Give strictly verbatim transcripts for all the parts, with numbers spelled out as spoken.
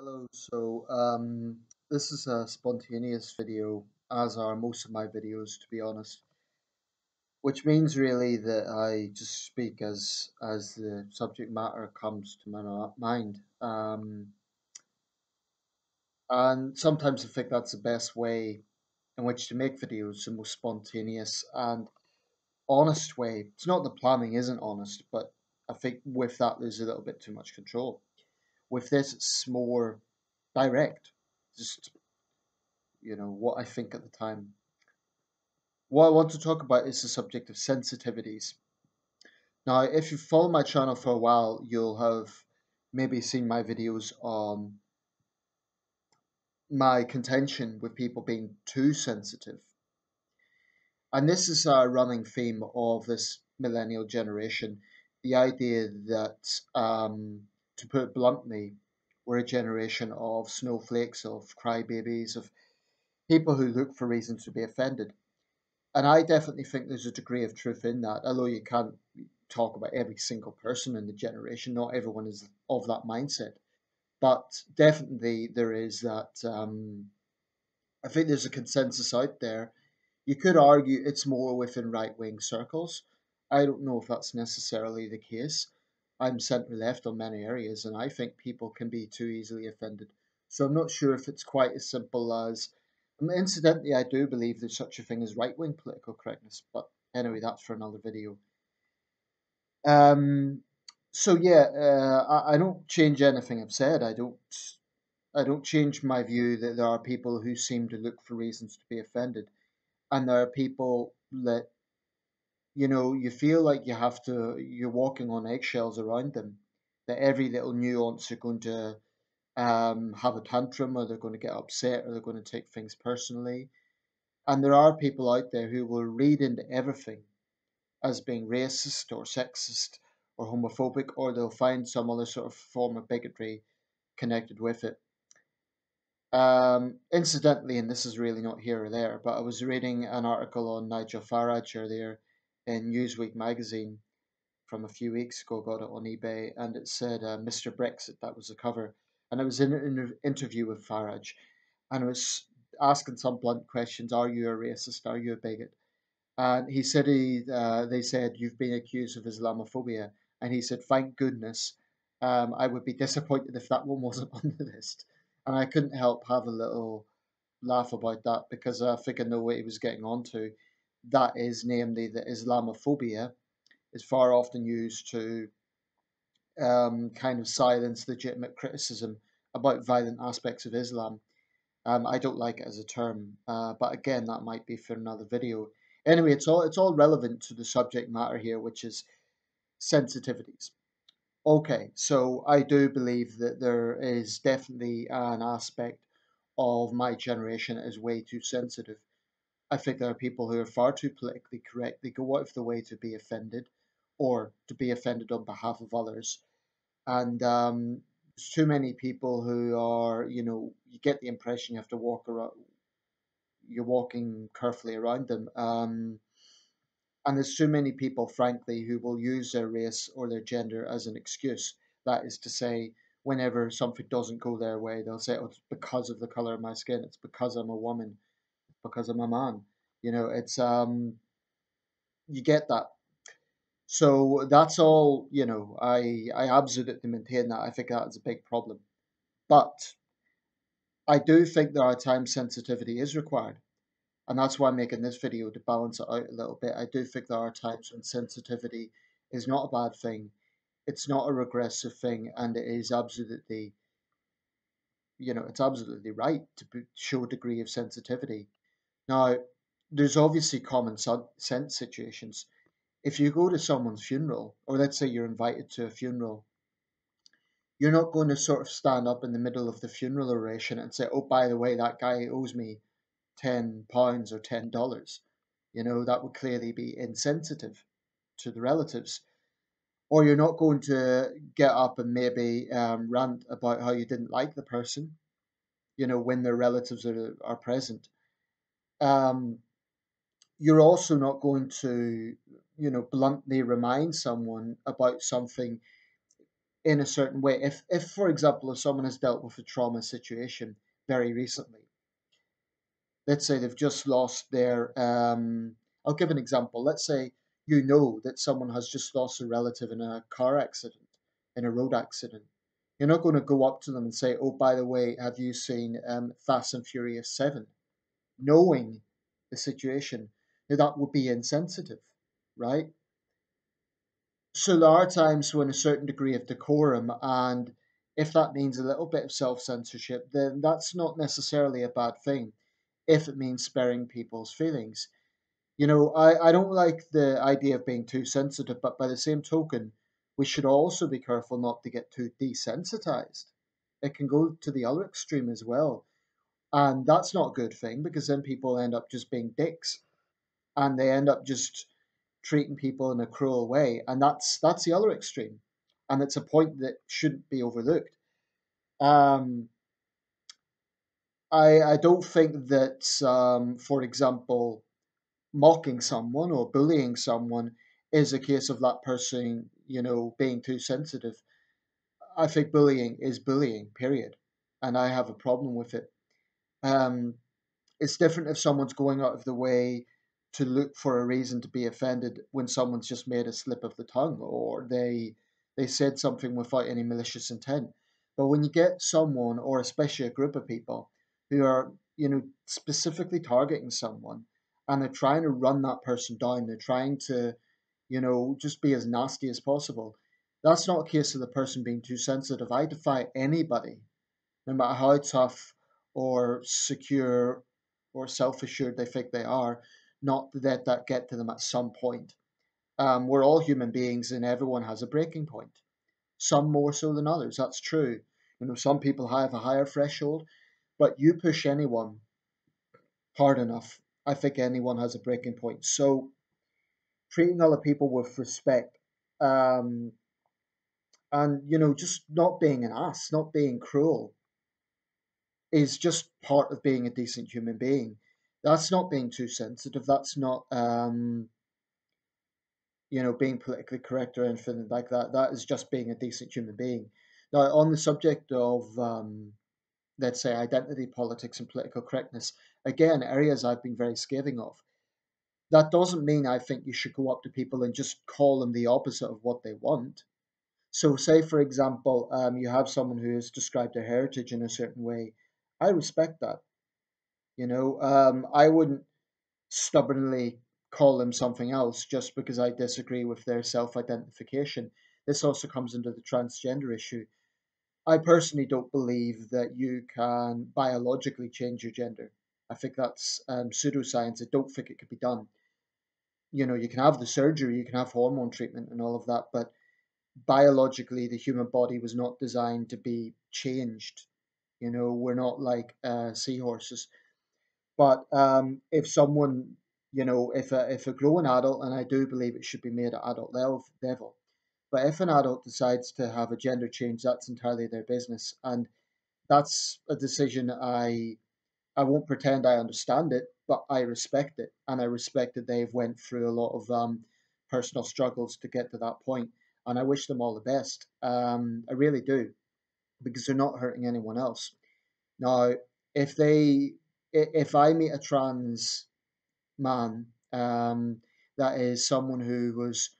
Hello, so um, this is a spontaneous video, as are most of my videos, to be honest, which means really that I just speak as as the subject matter comes to my mind. Um, and sometimes I think that's the best way in which to make videos, the most spontaneous and honest way. It's not that planning isn't honest, but I think with that there's a little bit too much control. With this, it's more direct, just, you know, what I think at the time. What I want to talk about is the subject of sensitivities. Now, if you follow my channel for a while, you'll have maybe seen my videos on my contention with people being too sensitive. And this is a running theme of this millennial generation, the idea that, um, to put it bluntly, we're a generation of snowflakes, of crybabies, of people who look for reasons to be offended. And I definitely think there's a degree of truth in that, although you can't talk about every single person in the generation. Not everyone is of that mindset. But definitely there is that, um, I think there's a consensus out there. You could argue it's more within right-wing circles. I don't know if that's necessarily the case. I'm centre-left on many areas, and I think people can be too easily offended. So I'm not sure if it's quite as simple as... Incidentally, I do believe there's such a thing as right-wing political correctness, but anyway, that's for another video. Um, so yeah, uh, I, I don't change anything I've said. I don't, I don't change my view that there are people who seem to look for reasons to be offended, and there are people that, you know, you feel like you have to, you're walking on eggshells around them, that every little nuance you're going to um, have a tantrum, or they're going to get upset, or they're going to take things personally. And there are people out there who will read into everything as being racist or sexist or homophobic, or they'll find some other sort of form of bigotry connected with it. Um, incidentally, and this is really not here or there, but I was reading an article on Nigel Farage earlier in Newsweek magazine from a few weeks ago, got it on eBay, and it said uh, Mister Brexit, that was the cover. And I was in an interview with Farage, and I was asking some blunt questions. Are you a racist? Are you a bigot? And he said, he, uh, they said, you've been accused of Islamophobia. And he said, thank goodness, um, I would be disappointed if that one wasn't on the list. And I couldn't help have a little laugh about that, because I think I know what he was getting on to. That is, namely, that Islamophobia is far often used to um, kind of silence legitimate criticism about violent aspects of Islam. Um, I don't like it as a term, uh, but again, that might be for another video. Anyway, it's all, it's all relevant to the subject matter here, which is sensitivities. Okay, so I do believe that there is definitely an aspect of my generation that is way too sensitive. I think there are people who are far too politically correct. They go out of the way to be offended, or to be offended on behalf of others. And um, there's too many people who are, you know, you get the impression you have to walk around, you're walking carefully around them. Um, and there's too many people, frankly, who will use their race or their gender as an excuse. That is to say, whenever something doesn't go their way, they'll say, oh, it's because of the colour of my skin, it's because I'm a woman, because I'm a man. You know, it's um you get that. So that's all, you know, I I absolutely maintain that. I think that is a big problem. But I do think there are times sensitivity is required. And that's why I'm making this video, to balance it out a little bit. I do think there are times when sensitivity is not a bad thing. It's not a regressive thing, and it is absolutely, you know, it's absolutely right to show a degree of sensitivity. Now, there's obviously common sense situations. If you go to someone's funeral, or let's say you're invited to a funeral, you're not going to sort of stand up in the middle of the funeral oration and say, oh, by the way, that guy owes me ten pounds or ten dollars. You know, that would clearly be insensitive to the relatives. Or you're not going to get up and maybe um, rant about how you didn't like the person, you know, when their relatives are, are present. Um, you're also not going to, you know, bluntly remind someone about something in a certain way. If, if, for example, if someone has dealt with a trauma situation very recently, let's say they've just lost their, um, I'll give an example. Let's say you know that someone has just lost a relative in a car accident, in a road accident. You're not going to go up to them and say, oh, by the way, have you seen um, Fast and Furious seven? Knowing the situation, that would be insensitive, right? So there are times when a certain degree of decorum, and if that means a little bit of self-censorship, then that's not necessarily a bad thing, if it means sparing people's feelings. You know, I, I don't like the idea of being too sensitive, but by the same token, we should also be careful not to get too desensitized. It can go to the other extreme as well. And that's not a good thing, because then people end up just being dicks, and they end up just treating people in a cruel way. And that's that's the other extreme. And it's a point that shouldn't be overlooked. Um, I, I don't think that, um, for example, mocking someone or bullying someone is a case of that person, you know, being too sensitive. I think bullying is bullying, period. And I have a problem with it. Um, it's different if someone's going out of the way to look for a reason to be offended when someone's just made a slip of the tongue, or they they said something without any malicious intent. But when you get someone, or especially a group of people, who are, you know, specifically targeting someone, and they're trying to run that person down, they're trying to, you know, just be as nasty as possible, that's not a case of the person being too sensitive. I defy anybody, no matter how tough or secure or self-assured they think they are, not to let that get to them at some point. Um, we're all human beings, and everyone has a breaking point. Some more so than others, that's true. You know, some people have a higher threshold, but you push anyone hard enough, I think anyone has a breaking point. So treating other people with respect, um, and, you know, just not being an ass, not being cruel, is just part of being a decent human being. That's not being too sensitive. That's not, um, you know, being politically correct or anything like that. That is just being a decent human being. Now, on the subject of, um, let's say, identity politics and political correctness, again, areas I've been very scathing of. That doesn't mean I think you should go up to people and just call them the opposite of what they want. So say, for example, um, you have someone who has described their heritage in a certain way. I respect that. You know, um, I wouldn't stubbornly call them something else just because I disagree with their self-identification. This also comes into the transgender issue. I personally don't believe that you can biologically change your gender. I think that's um, pseudoscience. I don't think it could be done. You know, you can have the surgery, you can have hormone treatment and all of that, but biologically the human body was not designed to be changed. You know, we're not like uh, seahorses. But um, if someone, you know, if a, if a growing adult, and I do believe it should be made at adult level, but if an adult decides to have a gender change, that's entirely their business. And that's a decision I, I won't pretend I understand it, but I respect it. And I respect that they've went through a lot of um, personal struggles to get to that point. And I wish them all the best. Um, I really do. Because they're not hurting anyone else. Now, if they, if I meet a trans man, um, that is someone who was,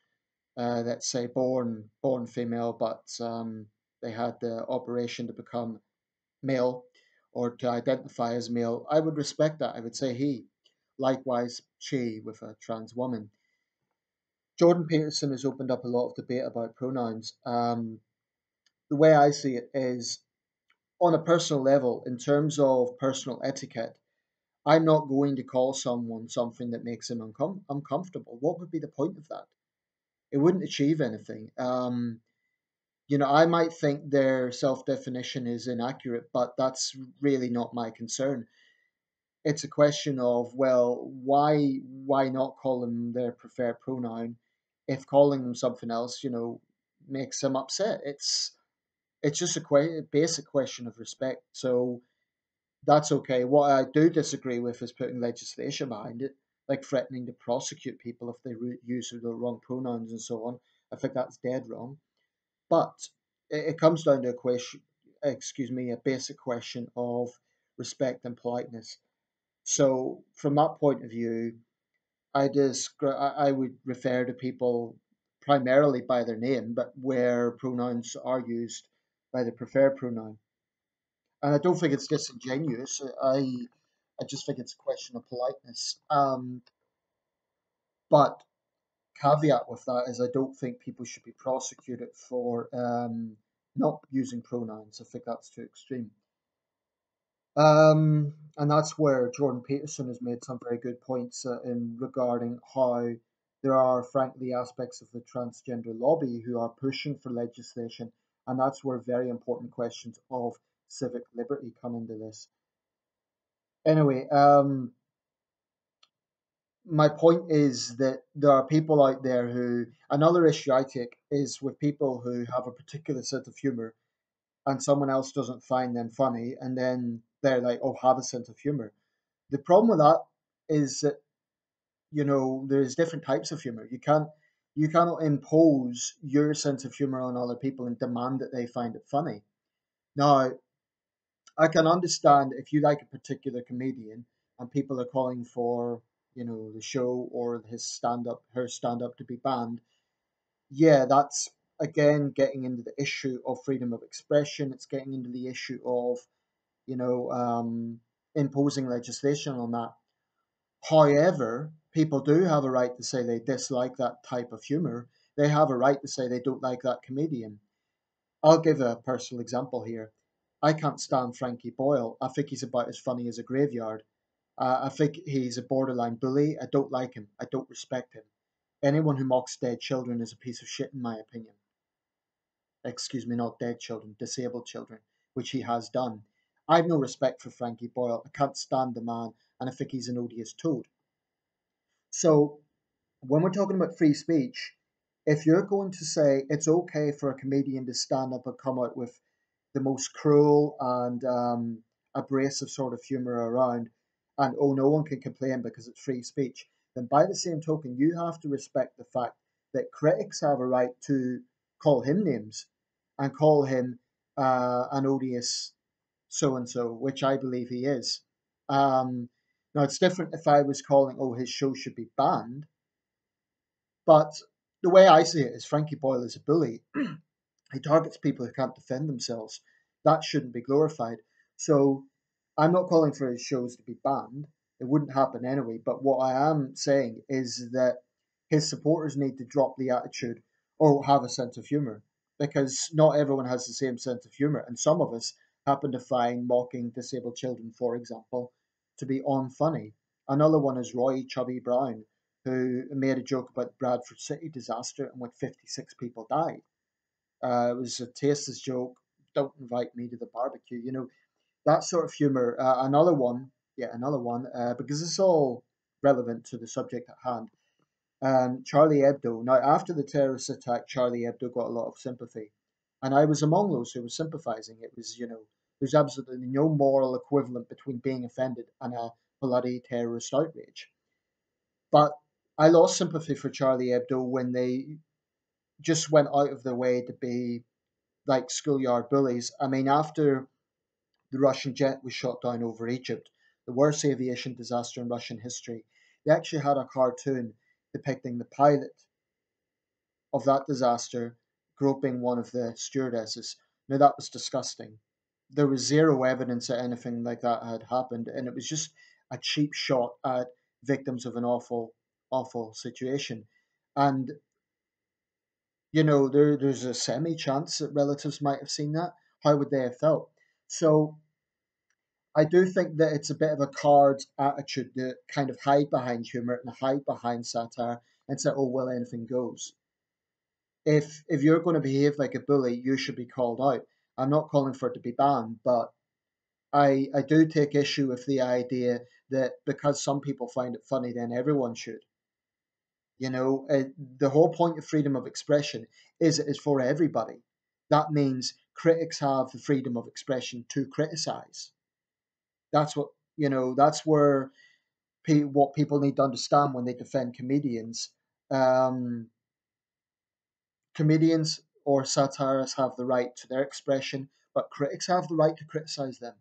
uh, let's say, born born female, but um, they had the operation to become male or to identify as male, I would respect that. I would say he, likewise she with a trans woman. Jordan Peterson has opened up a lot of debate about pronouns. Um, The way I see it is, on a personal level, in terms of personal etiquette, I'm not going to call someone something that makes them uncom- uncomfortable. What would be the point of that? It wouldn't achieve anything. Um, you know, I might think their self-definition is inaccurate, but that's really not my concern. It's a question of, well, why why not call them their preferred pronoun if calling them something else, you know, makes them upset? It's It's just a que- basic question of respect, so that's okay. What I do disagree with is putting legislation behind it, like threatening to prosecute people if they re- use the wrong pronouns and so on. I think that's dead wrong. But it comes down to a question, excuse me, a basic question of respect and politeness. So from that point of view, I descri- I would refer to people primarily by their name, but where pronouns are used by the preferred pronoun. And I don't think it's disingenuous. I I just think it's a question of politeness. Um, but caveat with that is I don't think people should be prosecuted for um, not using pronouns. I think that's too extreme. Um, and that's where Jordan Peterson has made some very good points uh, in regarding how there are, frankly, aspects of the transgender lobby who are pushing for legislation. And that's where very important questions of civic liberty come into this. Anyway, um, my point is that there are people out there who, another issue I take is with people who have a particular sense of humour and someone else doesn't find them funny, and then they're like, oh, have a sense of humour. The problem with that is that, you know, there's different types of humour. You can't, you cannot impose your sense of humour on other people and demand that they find it funny. Now, I can understand if you like a particular comedian and people are calling for, you know, the show or his stand-up, her stand-up to be banned. Yeah, that's, again, getting into the issue of freedom of expression. It's getting into the issue of, you know, um, imposing legislation on that. However, people do have a right to say they dislike that type of humour. They have a right to say they don't like that comedian. I'll give a personal example here. I can't stand Frankie Boyle. I think he's about as funny as a graveyard. Uh, I think he's a borderline bully. I don't like him. I don't respect him. Anyone who mocks dead children is a piece of shit, in my opinion. Excuse me, not dead children, disabled children, which he has done. I have no respect for Frankie Boyle. I can't stand the man, and I think he's an odious toad. So when we're talking about free speech, if you're going to say it's okay for a comedian to stand up and come out with the most cruel and um, abrasive sort of humour around, and oh, no one can complain because it's free speech, then by the same token, you have to respect the fact that critics have a right to call him names and call him uh, an odious so-and-so, which I believe he is. Um, now, it's different if I was calling, oh, his show should be banned. But the way I see it is Frankie Boyle is a bully. He targets people who can't defend themselves. That shouldn't be glorified. So I'm not calling for his shows to be banned. It wouldn't happen anyway. But what I am saying is that his supporters need to drop the attitude, oh, have a sense of humour, because not everyone has the same sense of humour. And some of us happen to find mocking disabled children, for example, to be unfunny. Another one is Roy Chubby Brown, who made a joke about the Bradford City disaster and when fifty-six people died. Uh, it was a tasteless joke. Don't invite me to the barbecue. You know, that sort of humour. Uh, another one, yeah, another one, uh, because it's all relevant to the subject at hand. Um, Charlie Hebdo. Now, after the terrorist attack, Charlie Hebdo got a lot of sympathy. And I was among those who were sympathising. It was, you know, there's absolutely no moral equivalent between being offended and a bloody terrorist outrage. But I lost sympathy for Charlie Hebdo when they just went out of their way to be like schoolyard bullies. I mean, after the Russian jet was shot down over Egypt, the worst aviation disaster in Russian history, they actually had a cartoon depicting the pilot of that disaster groping one of the stewardesses. Now, that was disgusting. There was zero evidence that anything like that had happened, and it was just a cheap shot at victims of an awful, awful situation. And you know, there, there's a semi-chance that relatives might have seen that. How would they have felt? So I do think that it's a bit of a card attitude to kind of hide behind humour and hide behind satire and say, oh, well, anything goes. If if you're going to behave like a bully, you should be called out. I'm not calling for it to be banned, but I, I do take issue with the idea that because some people find it funny, then everyone should. You know, uh, the whole point of freedom of expression is it is for everybody. That means critics have the freedom of expression to criticize. That's what, you know, that's where pe- what people need to understand when they defend comedians. Um, comedians or satirists have the right to their expression, but critics have the right to criticise them,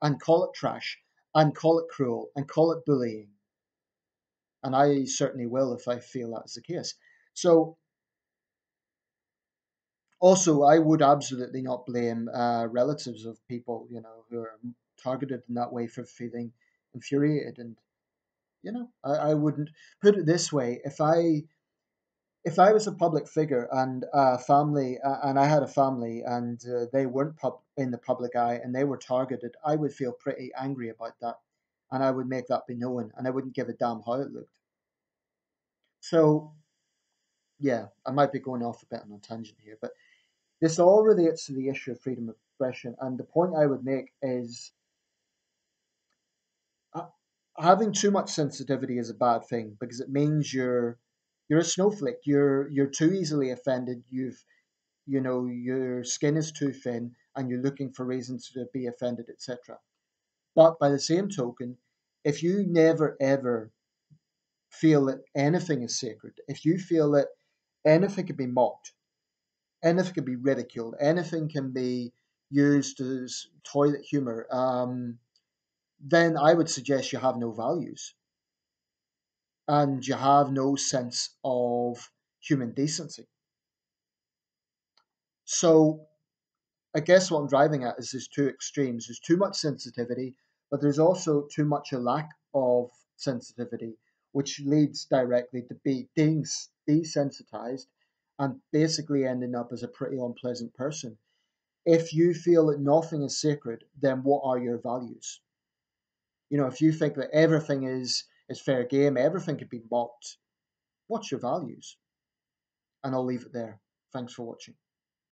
and call it trash, and call it cruel, and call it bullying. And I certainly will if I feel that's the case. So, also, I would absolutely not blame uh, relatives of people, you know, who are targeted in that way for feeling infuriated. And, you know, I, I wouldn't put it this way. If I, if I was a public figure and a family, uh, and I had a family and uh, they weren't pub- in the public eye and they were targeted, I would feel pretty angry about that. And I would make that be known, and I wouldn't give a damn how it looked. So, yeah, I might be going off a bit on a tangent here, but this all relates to the issue of freedom of expression. And the point I would make is uh, having too much sensitivity is a bad thing, because it means you're you're a snowflake. You're you're too easily offended. You've you know your skin is too thin, and you're looking for reasons to be offended, et cetera. But by the same token, if you never ever feel that anything is sacred, if you feel that anything can be mocked, anything can be ridiculed, anything can be used as toilet humor, um, then I would suggest you have no values and you have no sense of human decency. So I guess what I'm driving at is there's two extremes. There's too much sensitivity, but there's also too much a lack of sensitivity, which leads directly to being desensitized and basically ending up as a pretty unpleasant person. If you feel that nothing is sacred, then what are your values? You know, if you think that everything is, is fair game, everything can be mocked, what's your values? And I'll leave it there. Thanks for watching.